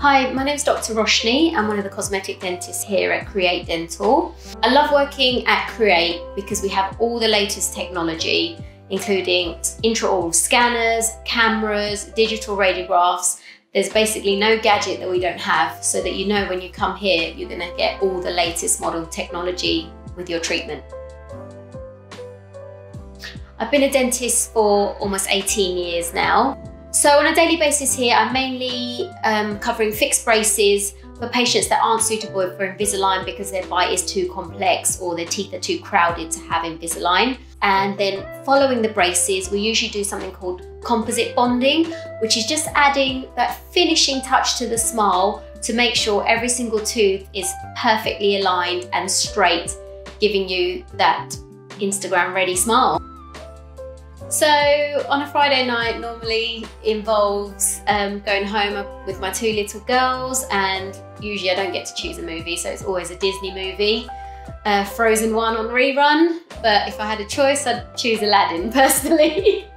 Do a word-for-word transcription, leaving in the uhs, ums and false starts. Hi, my name is Doctor Roshni. I'm one of the cosmetic dentists here at Create Dental. I love working at Create because we have all the latest technology, including intraoral scanners, cameras, digital radiographs. There's basically no gadget that we don't have, so that you know when you come here, you're gonna get all the latest model technology with your treatment. I've been a dentist for almost eighteen years now. So on a daily basis here, I'm mainly um, covering fixed braces for patients that aren't suitable for Invisalign because their bite is too complex or their teeth are too crowded to have Invisalign. And then following the braces, we usually do something called composite bonding, which is just adding that finishing touch to the smile to make sure every single tooth is perfectly aligned and straight, giving you that Instagram-ready smile. So on a Friday night normally involves um, going home with my two little girls, and usually I don't get to choose a movie, so it's always a Disney movie. Uh, Frozen one on rerun, but if I had a choice I'd choose Aladdin personally.